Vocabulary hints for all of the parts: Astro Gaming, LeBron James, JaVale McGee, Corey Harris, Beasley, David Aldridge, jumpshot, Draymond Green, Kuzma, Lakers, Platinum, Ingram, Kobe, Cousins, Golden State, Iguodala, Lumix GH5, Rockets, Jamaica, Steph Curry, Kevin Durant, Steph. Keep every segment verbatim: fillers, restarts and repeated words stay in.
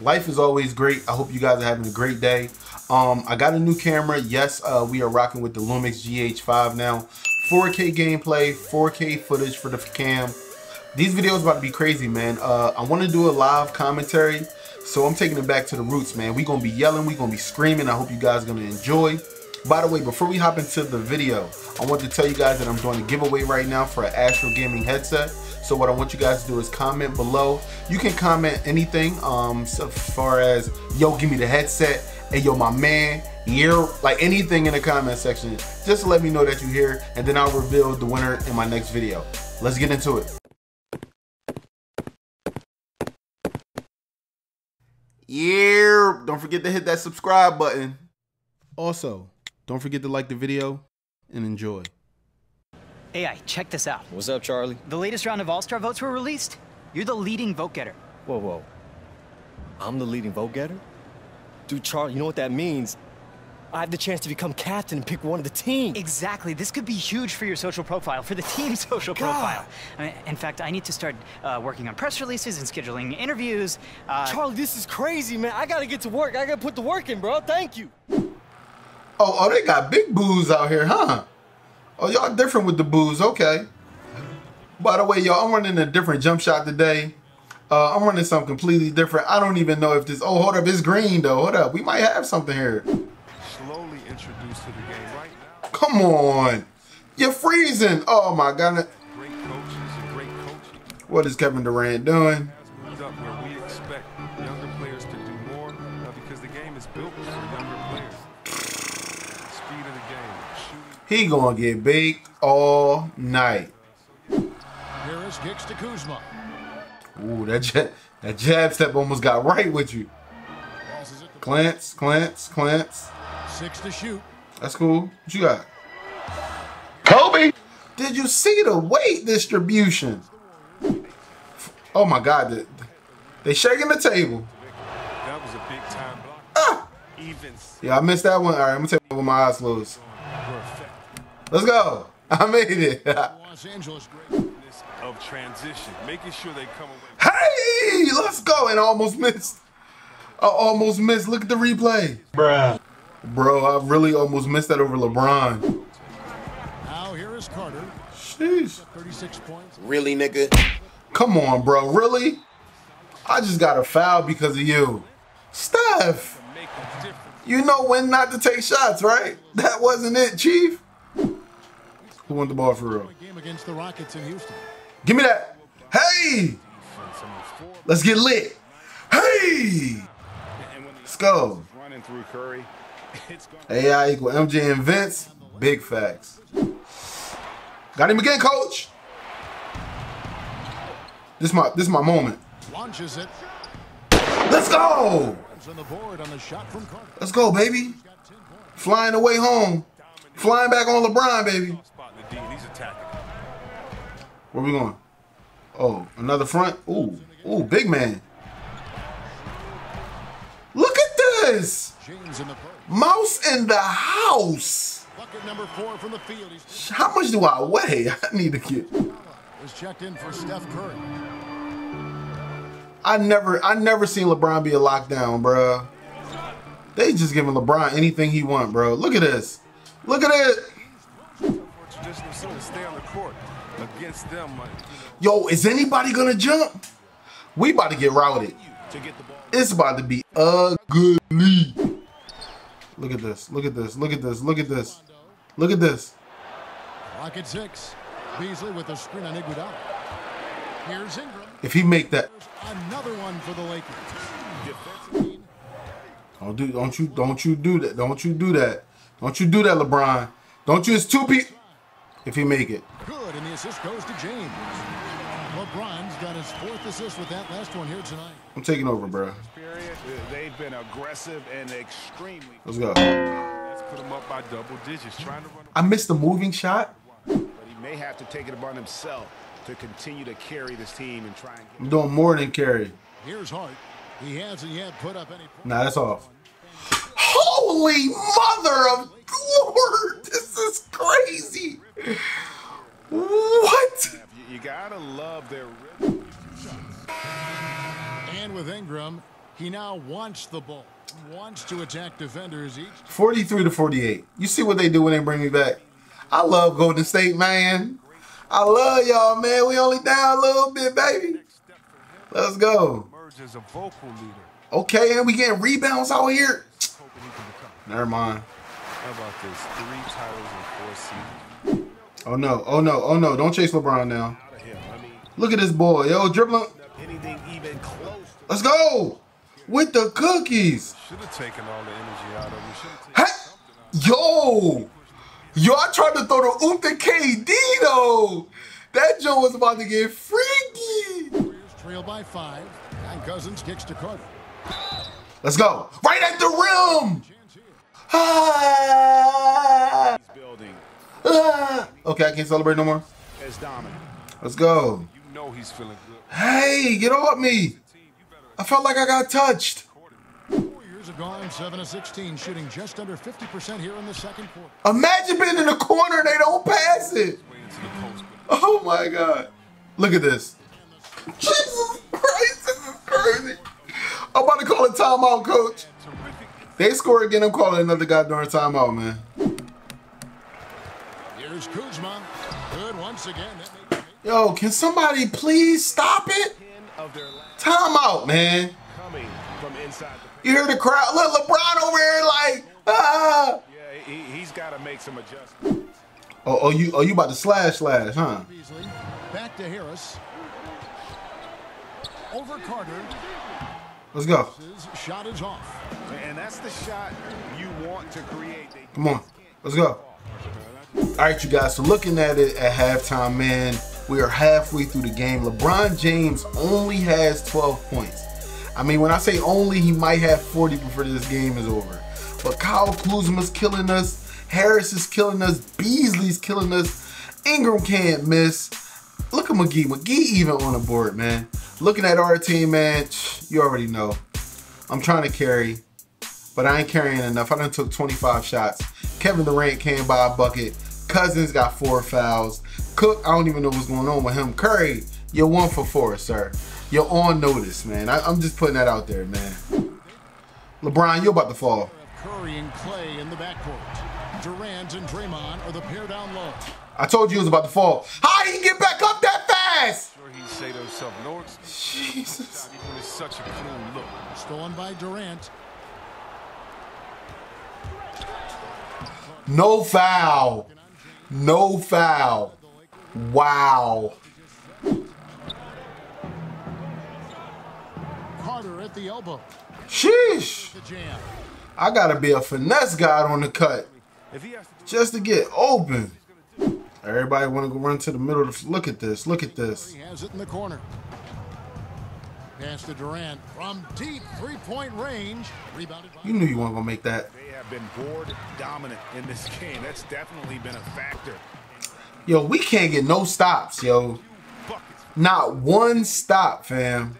Life is always great. I hope you guys are having a great day. Um, I got a new camera. Yes, uh, we are rocking with the Lumix G H five now. four K gameplay, four K footage for the cam. These videos about to be crazy, man. Uh, I want to do a live commentary, so I'm taking it back to the roots, man. We're going to be yelling. We're going to be screaming. I hope you guys are going to enjoy. By the way, before we hop into the video, I want to tell you guys that I'm doing a giveaway right now for an Astro Gaming headset. So what I want you guys to do is comment below. You can comment anything, um, so far as, yo, give me the headset, hey, yo, my man, yo, like anything in the comment section. Just to let me know that you're here, and then I'll reveal the winner in my next video. Let's get into it. Yeah, don't forget to hit that subscribe button. Also, don't forget to like the video and enjoy. A I, check this out. What's up, Charlie? The latest round of All-Star votes were released. You're the leading vote-getter. Whoa, whoa. I'm the leading vote-getter? Dude, Charlie, you know what that means? I have the chance to become captain and pick one of the team. Exactly. This could be huge for your social profile, for the team's social God. profile. I mean, in fact, I need to start uh, working on press releases and scheduling interviews. Uh, Charlie, this is crazy, man. I gotta get to work. I gotta put the work in, bro. Thank you. Oh, oh, they got big boos out here, huh? Oh, y'all different with the booze, okay. By the way, y'all, I'm running a different jump shot today. Uh, I'm running something completely different. I don't even know if this, oh, hold up, it's green though, hold up. We might have something here. Slowly introduced to the game right now. Come on, you're freezing. Oh my God. Great coaches and great coaches. What is Kevin Durant doing? Has moved up where we expect younger players to do more uh, because the game is built for younger players. Speed of the game. He gonna get baked all night. Here is Giggs to Kuzma. Ooh, that jab, that jab step almost got right with you. Clamps, clamps, clamps. Six to shoot. That's cool. What you got? Kobe! Did you see the weight distribution? Oh my God, they, they shaking the table. That was a big time block. Ah! Yeah, I missed that one. All right, I'm gonna take it with my eyes closed. Let's go. I made it. Los Angeles greatness of transition, making sure they come away. Hey, let's go. And I almost missed. I almost missed. Look at the replay. Bruh. Bro, I really almost missed that over LeBron. Now here is Carter. Sheesh. thirty-six points. Really, nigga? Come on, bro. Really? I just got a foul because of you. Steph. You know when not to take shots, right? That wasn't it, Chief. Who won the ball for real? Game against the Rockets in Houston. Give me that. Hey! Let's get lit. Hey! Let's go. A I equal M J and Vince. Big facts. Got him again, coach. This my this is my moment. Launches it. Let's go. Let's go, baby. Flying away home. Flying back on LeBron, baby. Where we going? Oh, another front. Ooh, ooh, big man. Look at this. Mouse in the house. How much do I weigh? I need to get. I never, I never seen LeBron be a lockdown, bro. They just giving LeBron anything he want, bro. Look at this. Look at it. Yo, is anybody gonna jump? We about to get routed. It's about to be ugly. Look at this. Look at this. Look at this. Look at this. Look at this. Rocket six. Beasley with a screen on Iguodala. Here's Ingram. If he make that, another one for the Lakers. Don't do. Don't you. Don't you do that. Don't you do that. Don't you do that, LeBron. Don't you, it's two people. If he make it. Good, and the assist goes to James. LeBron's got his fourth assist with that last one here tonight. I'm taking over, bro. They've been aggressive and extremely. Let's go. Let's put him up by double digits. Trying to run. I missed the moving shot. But he may have to take it upon himself to continue to carry this team and try and get I'm doing more than carry. Here's Hart. He hasn't yet put up any. Nah, that's off. Holy mother of Lord, this is crazy. What? You gotta love their. And with Ingram, He now wants the ball, wants to attack defenders each. forty-three to forty-eight. You see what they do when they bring me back. I love Golden State, man. I love y'all, man. We only down a little bit, baby. Let's go. Okay, and we getting rebounds out here. Never mind. How about this? Three titles in four seasons. Oh no! Oh no! Oh no! Don't chase LeBron now. Look at this boy, yo, dribbling. Let's go with the cookies. Should have taken all the energy out of him. Hey, yo, yo! I tried to throw the oop to K D though. That Joe was about to get freaky. Trail by five, and Cousins kicks to Carter. Let's go! Right at the rim. Ah. Ah. Okay, I can't celebrate no more. Let's go. You know he's feeling good. Hey, get off me. I felt like I got touched. Four years ago, seven of sixteen, shooting just under fifty percent here in the second quarter. Imagine being in the corner and they don't pass it. Oh my God. Look at this. Jesus Christ, this is crazy. I'm about to call a timeout, coach. They score again, I'm calling another goddamn timeout, man. Here's Kuzma. Good once again. Yo, can somebody please stop it? Timeout, man. You hear the crowd? Look, LeBron over here like, ah. Yeah, he, he's got to make some adjustments. Oh, oh, you, oh, you about to slash, slash, huh? Beasley, back to Harris. Over Carter. Let's go. Shot is off. And that's the shot you want to create. Come on. Let's go. All right, you guys. So looking at it at halftime, man, we are halfway through the game. LeBron James only has twelve points. I mean, when I say only, he might have forty before this game is over. But Kyle Kuzma's killing us. Harris is killing us. Beasley's killing us. Ingram can't miss. Look at McGee. McGee even on the board, man. Looking at our team, man, you already know. I'm trying to carry, but I ain't carrying enough. I done took twenty-five shots. Kevin Durant came by a bucket. Cousins got four fouls. Cook, I don't even know what's going on with him. Curry, you're one for four, sir. You're on notice, man. I, I'm just putting that out there, man. LeBron, you're about to fall. Curry and Clay in the backcourt. Durant and Draymond are the pair down low. I told you it was about to fall. How did he get back up that fast? Sure he say to himself, no excuse. Jesus. It's such a cool look. Stolen by Durant. No foul. No foul. Wow. Carter at the elbow. Sheesh. I gotta be a finesse guy on the cut just to get open. Everybody want to go run to the middle. Of the, look at this. Look at this. He has it in the corner. Pass to Durant from deep three-point range. Rebounded. You knew you weren't gonna make that. They have been board dominant in this game. That's definitely been a factor. Yo, we can't get no stops, yo. Not one stop, fam.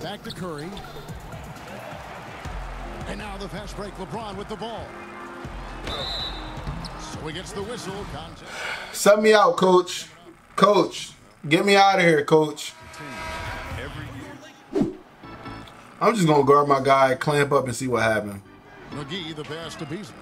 Back to Curry. And now the fast break. LeBron with the ball. So he gets the whistle. Contact. Send me out, coach. Coach, get me out of here, coach. I'm just gonna guard my guy, clamp up, and see what happens. McGee, the pass to Beasley.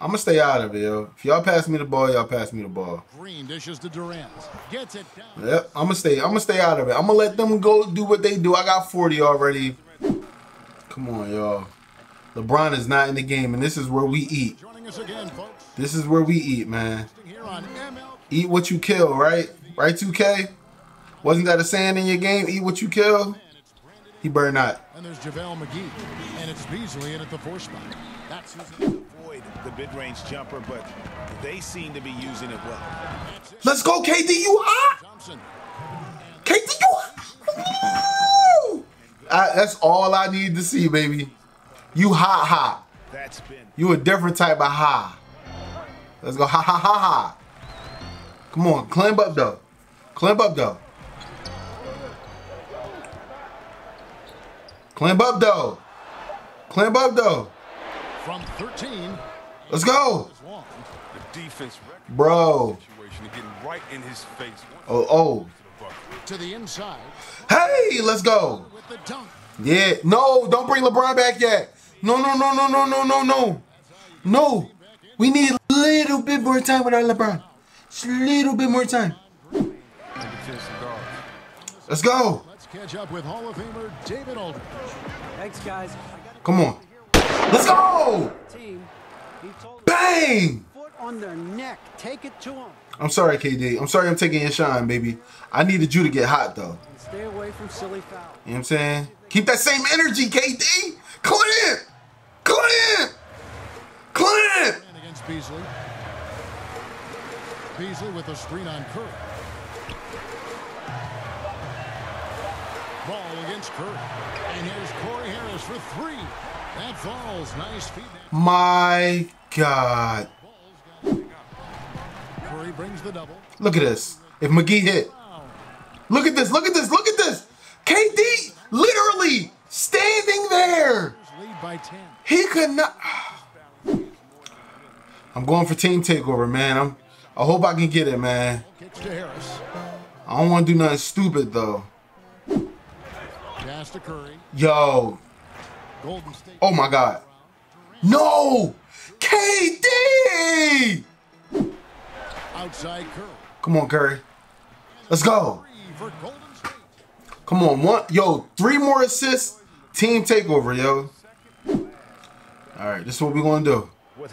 I'm gonna stay out of it, yo. If y'all pass me the ball, y'all pass me the ball. Green dishes to Durant. Gets it down. Yep, I'm gonna stay. I'm gonna stay out of it. I'm gonna let them go do what they do. I got forty already. Come on, y'all. LeBron is not in the game, and this is where we eat. Again, folks. This is where we eat, man. Eat what you kill, right? Right, two K? Wasn't that a saying in your game? Eat what you kill? He burned out. And there's JaVale McGee, and it's Beasley in at the four spot. That's who's going to avoid the mid-range jumper, but they seem to be using it well. Let's go, K D, you hot! K D, you hot! I, that's all I need to see, baby. You hot, hot. That's been. You a different type of high. Let's go ha ha ha ha. Come on, climb up though. Climb up though. Climb up though. Climb up though. From thirteen. Let's go. Bro. Oh, oh. to the inside. Hey, let's go. Yeah, no, don't bring LeBron back yet. No, no, no, no, no, no, no, no. No, we need a little bit more time with our LeBron. Just a little bit more time. Let's go. Let's catch up with Hall of Famer David Aldridge. Thanks, guys. Come on. Let's go. Bang. On their neck, take it to him. I'm sorry, K D. I'm sorry I'm taking your shine, baby. I needed you to get hot, though. And stay away from silly fouls. You know what I'm saying? Keep that same energy, K D. Clint! Clint! Clint! Against Beasley. Beasley with a screen on Curry. Ball against Curry. And here's Corey Harris for three. That falls. Nice feed. My God. Brings the double. Look at this. If McGee hit. Look at this. Look at this. Look at this. K D literally standing there. He could not. I'm going for team takeover, man. I'm, I hope I can get it, man. I don't want to do nothing stupid, though. Yo. Oh, my God. No. K D. Outside Curry. Come on, Curry. Let's go. Come on, one. Yo, three more assists. Team takeover, yo. All right, this is what we're going to do.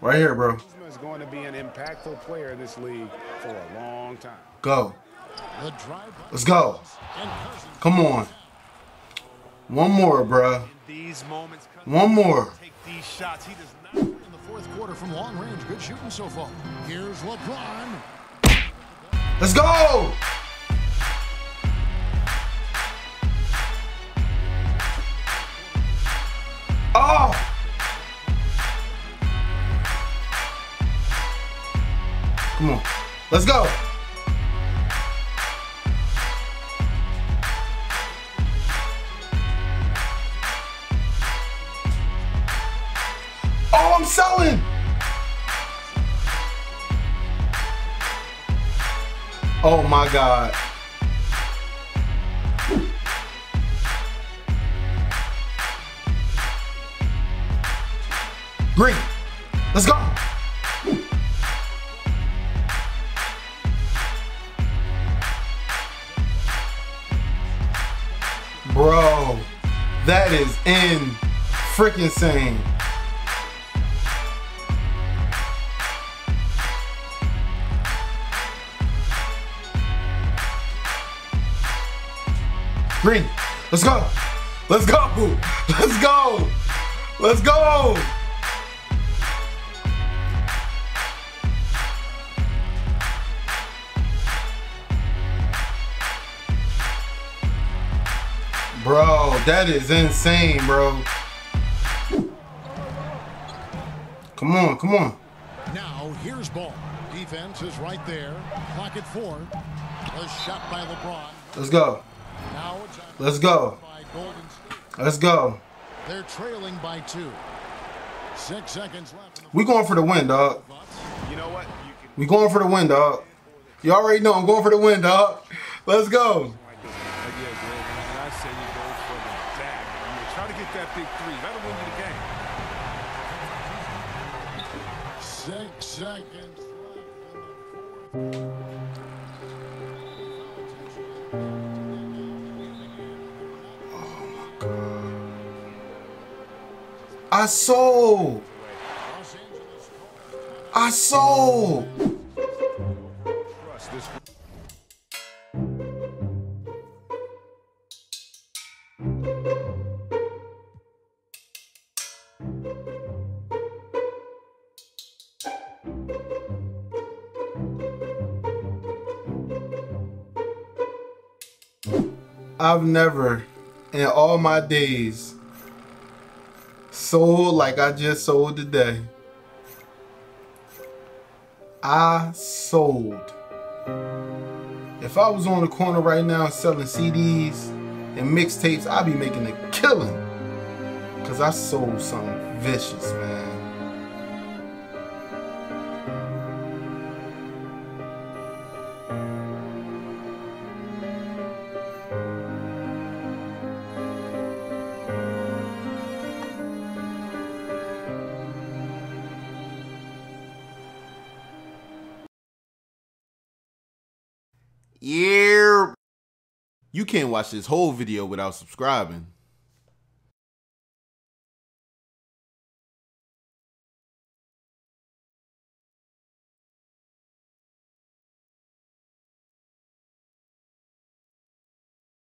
Right here, bro. Kuzma is going to be an impactful player in this league for a long time. Go. Let's go. Come on. One more, bro. One more. Fourth quarter from long range, good shooting so far. Here's LeBron. Let's go. Oh. Come on. Let's go. I'm selling. Oh my God. Green. Let's go. Bro, that is in freaking insane. Green. Let's go. Let's go. Let's go. Let's go. Bro, that is insane, bro. Come on, come on. Now, here's ball. Defense is right there. Clock at four. A shot by LeBron. Let's go. Let's go. Let's go. They're trailing by two. Six seconds left. We going for the win, dog. You know what? We going for the win, dog. You already know I'm going for the win, dog. Let's go. I say you go for the tag. Try to get that big three. That'll win you the game. Six seconds left. I saw. I saw. I've never in all my days sold like I just sold today. I sold. If I was on the corner right now selling C Ds and mixtapes, I'd be making a killing. Cause I sold something vicious, man. Yeah. You can't watch this whole video without subscribing.